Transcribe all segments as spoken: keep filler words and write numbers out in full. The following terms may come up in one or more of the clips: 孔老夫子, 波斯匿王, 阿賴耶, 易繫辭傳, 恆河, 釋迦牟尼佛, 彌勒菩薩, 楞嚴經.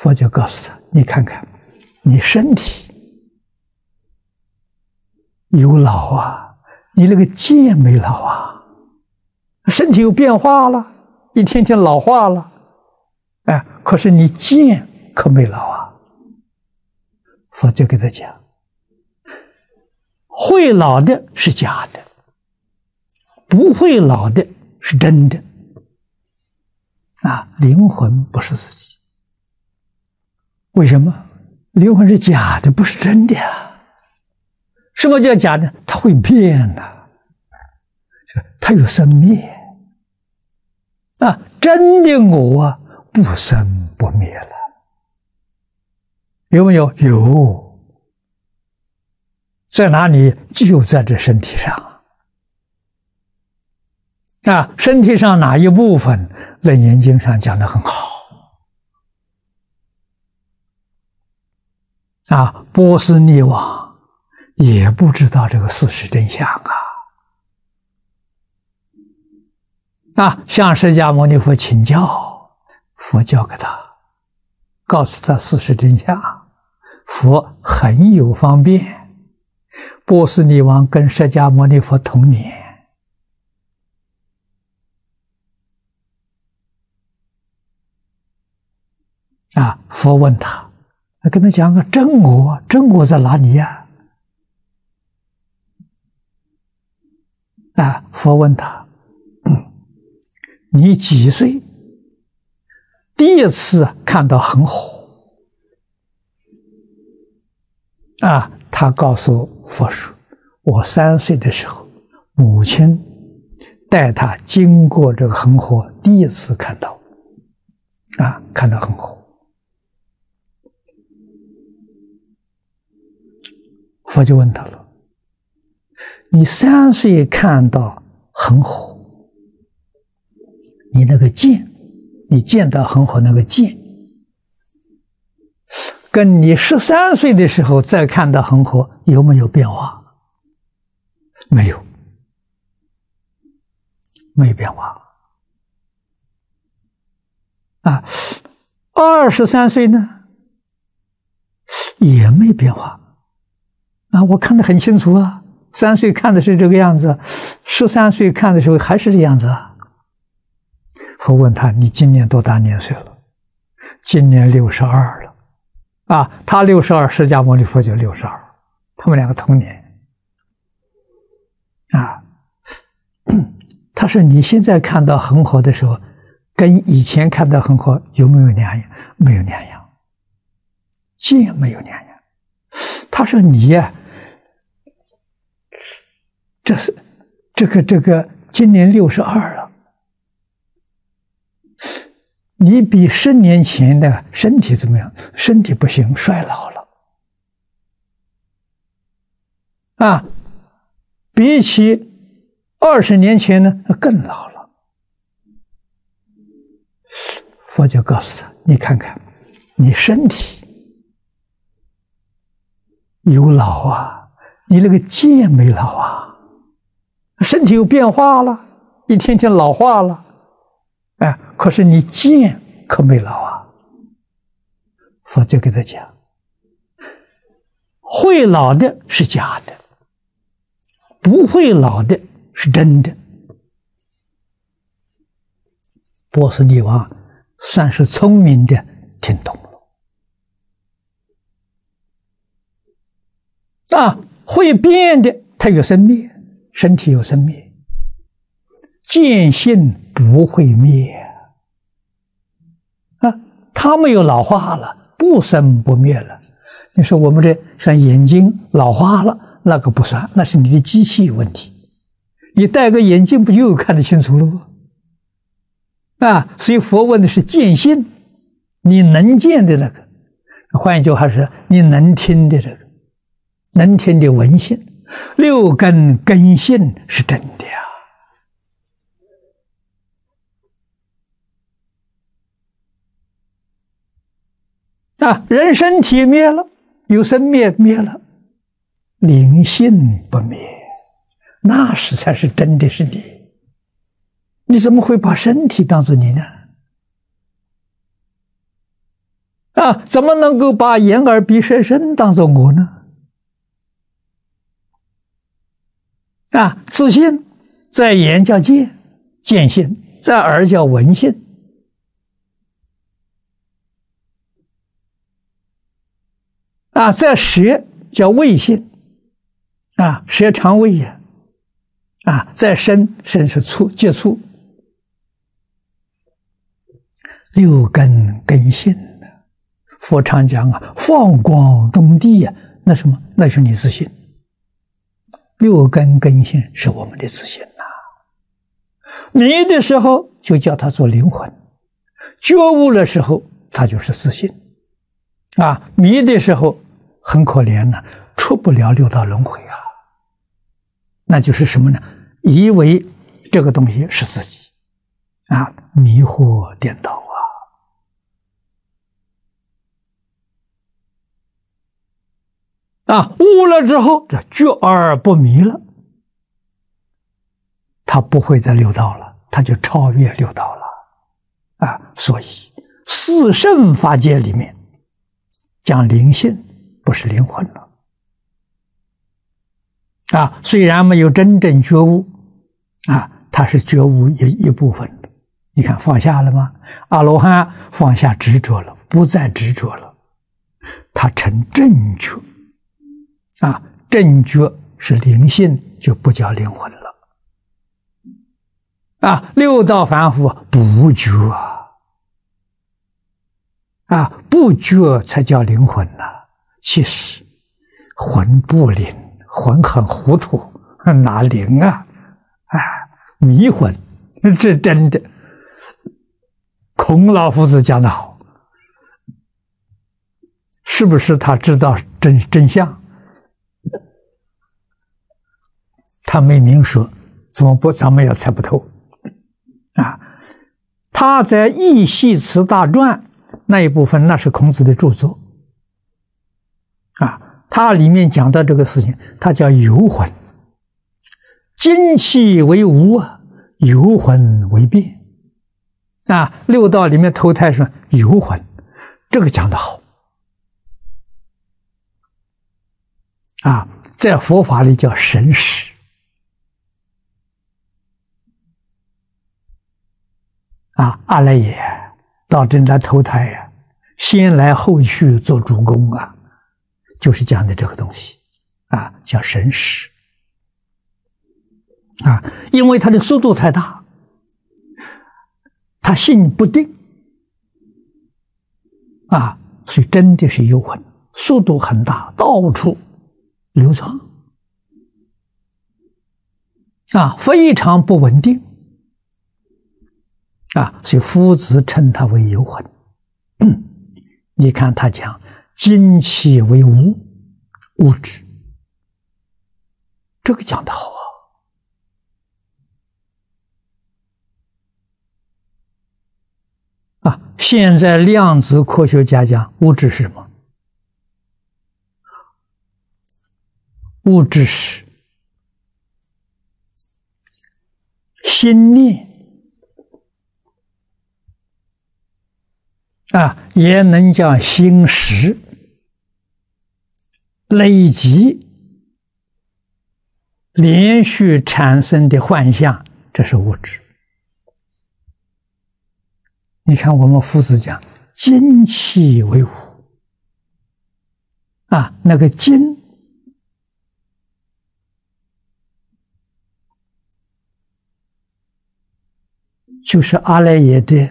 佛就告诉他：“你看看，你身体有老啊，你那个剑没老啊，身体有变化了，一天天老化了，哎，可是你剑可没老啊。”佛就给他讲：“会老的是假的，不会老的是真的。啊，灵魂不是自己。” 为什么灵魂是假的，不是真的啊？什么叫假的？它会变的、啊，它有生灭啊！真的我啊，不生不灭了，有没有？有，在哪里？就在这身体上啊！身体上哪一部分？《楞严经》上讲得很好。 啊，波斯匿王也不知道这个事实真相啊！啊，向释迦牟尼佛请教，佛教给他，告诉他事实真相。佛很有方便。波斯匿王跟释迦牟尼佛同年，啊，佛问他。 跟他讲个真我，真我在哪里呀？啊，佛问他：“嗯、你几岁？第一次看到恒河？”啊，他告诉佛说：“我三岁的时候，母亲带他经过这个恒河，第一次看到，啊，看到恒河。” 佛就问他了：“你三岁看到恒河，你那个见，你见到恒河那个见，跟你十三岁的时候再看到恒河有没有变化？没有，没有变化。啊，二十三岁呢，也没变化。” 啊，我看得很清楚啊！三岁看的是这个样子，十三岁看的时候还是这样子啊。佛问他：“你今年多大年岁了？”今年六十二了。啊，他六十二，释迦牟尼佛就六十二，他们两个同年。啊，他说：“你现在看到恒河的时候，跟以前看到恒河有没有两样？没有两样，见没有两样。” 他说：“你呀、啊，这是这个这个，今年六十二了，你比十年前的身体怎么样？身体不行，衰老了。啊，比起二十年前呢，更老了。”佛就告诉他：“你看看，你身体。” 有老啊，你那个剑没老啊，身体有变化了，一天天老化了，哎，可是你剑可没老啊。”佛就给他讲：“会老的是假的，不会老的是真的。”波斯匿王算是聪明的，听懂了。 啊，会变的，它有生灭，身体有生灭，见性不会灭啊，它没有老化了，不生不灭了。你说我们这像眼睛老化了，那个不算，那是你的机器有问题。你戴个眼镜不就看得清楚了吗？啊，所以佛问的是见性，你能见的那个，换一句话是你能听的这个。 能听的闻性，六根根性是真的呀、啊！啊，人身体灭了，有生灭灭了，灵性不灭，那是才是真的是你。你怎么会把身体当作你呢？啊，怎么能够把眼耳鼻舌身当作我呢？啊，自信在眼叫见，见性；在耳叫闻性。啊，在舌叫味性。啊，舌尝味也。啊，在身，身是触接触。 六根根性的，佛常讲啊，放光中地呀、啊，那什么？那是你自信。六根根性是我们的自信呐、啊。迷的时候就叫它做灵魂，觉悟的时候它就是自信。啊，迷的时候很可怜呢、啊，出不了六道轮回啊。那就是什么呢？以为这个东西是自己，啊，迷惑颠倒。 啊，悟了之后，这觉而不迷了，他不会再六道了，他就超越六道了。啊，所以四圣法界里面讲灵性，不是灵魂了。啊，虽然没有真正觉悟，啊，它是觉悟一一部分的。你看放下了吗？阿罗汉放下执着了，不再执着了，他成正觉。 啊，正觉是灵性，就不叫灵魂了。啊，六道凡夫不觉，啊，不觉才叫灵魂呢、啊。其实魂不灵，魂很糊涂，哪灵啊？啊，迷魂，这真的。孔老夫子讲得好，是不是他知道真真相？ 他没明说，怎么不？咱们也猜不透，啊！他在《义系辞大传》那一部分，那是孔子的著作，啊，他里面讲到这个事情，他叫游魂，精气为无啊，游魂为变，啊，六道里面投胎是游魂，这个讲得好，啊，在佛法里叫神识。 啊，阿赖耶到这来投胎呀、啊，先来后去做主公啊，就是讲的这个东西啊，叫神识啊，因为它的速度太大，它性不定啊，所以真的是游魂，速度很大，到处流窜啊，非常不稳定。 啊，所以夫子称他为游魂。你看他讲精气为无，物质，这个讲得好啊！啊，现在量子科学家讲物质是什么？物质是心念。 啊，也能叫心识累积连续产生的幻象，这是物质。你看，我们夫子讲“精气为无”，啊，那个精就是阿赖耶的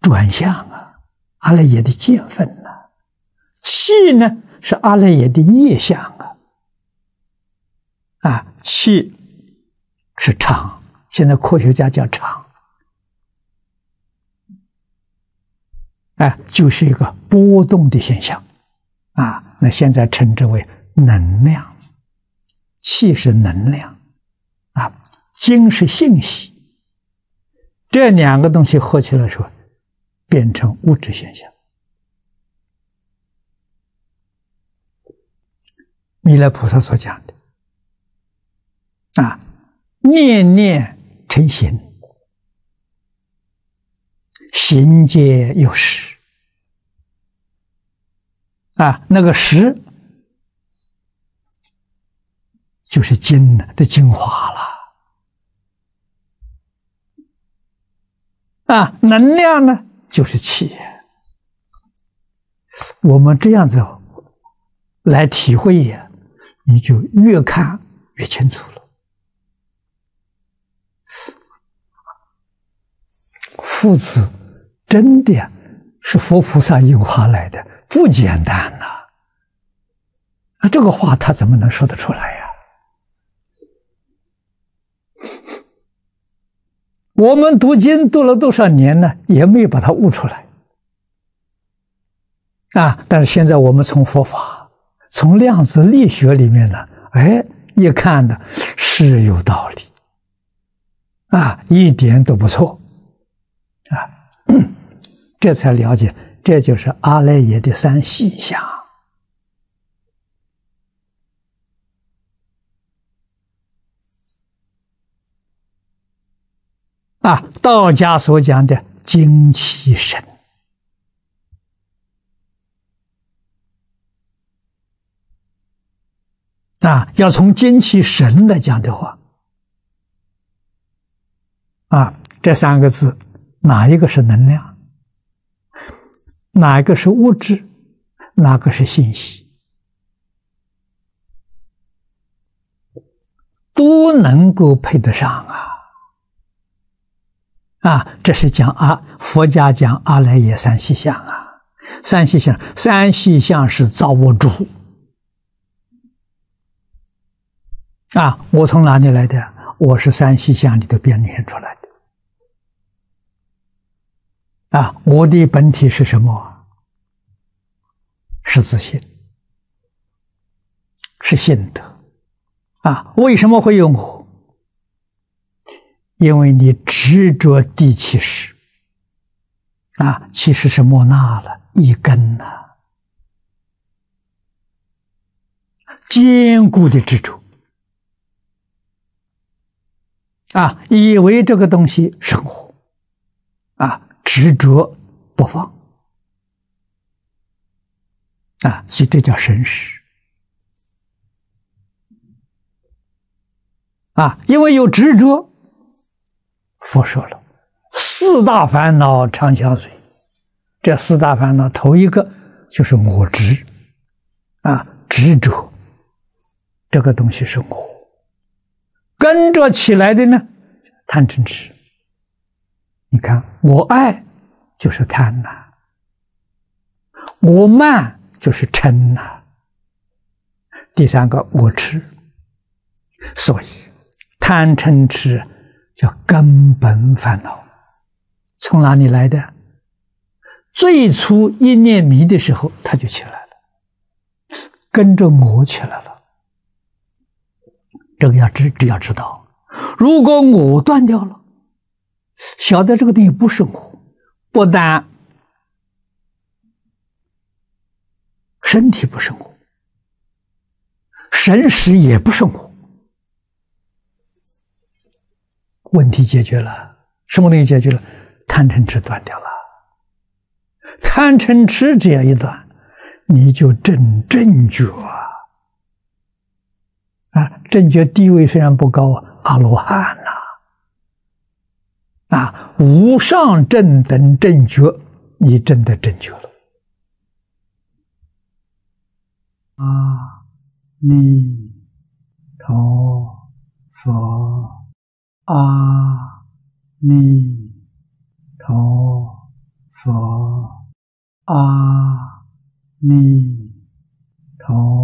转向。 阿赖耶的见分呢、啊，气呢是阿赖耶的业相啊，啊，气是常，现在科学家叫常，哎，就是一个波动的现象，啊，那现在称之为能量，气是能量，啊，精是信息，这两个东西合起来说。 变成物质现象。弥勒菩萨所讲的啊，念念成形，形皆有实，啊，那个实就是精呢，这精华了。 啊，能量呢就是气。我们这样子来体会呀，你就越看越清楚了。父子真的是佛菩萨应化来的，不简单呐！啊，这个话他怎么能说得出来呀？ 我们读经读了多少年呢？也没有把它悟出来啊！但是现在我们从佛法、从量子力学里面呢，哎，一看呢是有道理啊，一点都不错啊、嗯，这才了解，这就是阿赖耶的三细相啊，道家所讲的精气神啊，要从精气神来讲的话，啊，这三个字哪一个是能量？哪一个是物质？哪个是信息？都能够配得上啊。 啊，这是讲啊，佛家讲阿赖耶三细相啊，三细相，三细相是造物主啊。我从哪里来的？我是三细相里头变现出来的啊。我的本体是什么？是自信，是性德啊。为什么会有我？ 因为你执着第七识，啊，其实是莫那了，一根呐、啊，坚固的执着，啊，以为这个东西生活，啊，执着不放，啊，所以这叫神识。 啊，因为有执着。 佛说了，四大烦恼常相随。这四大烦恼，头一个就是我执，啊，执着这个东西是我。跟着起来的呢，贪嗔痴。你看，我爱就是贪呐、啊，我慢就是嗔呐、啊。第三个我痴，所以贪嗔痴。 叫根本烦恼，从哪里来的？最初一念迷的时候，它就起来了，跟着我起来了。这个要知，只要知道，如果我断掉了，晓得这个东西不是我，不但身体不是我，神识也不是我。 问题解决了，什么东西解决了？贪嗔痴断掉了。贪嗔痴只要一断，你就证正觉啊！啊，正觉地位虽然不高啊，阿罗汉呐、啊，啊，无上正等正觉，你真的正觉了。阿弥陀佛。 阿弥陀佛，阿弥陀。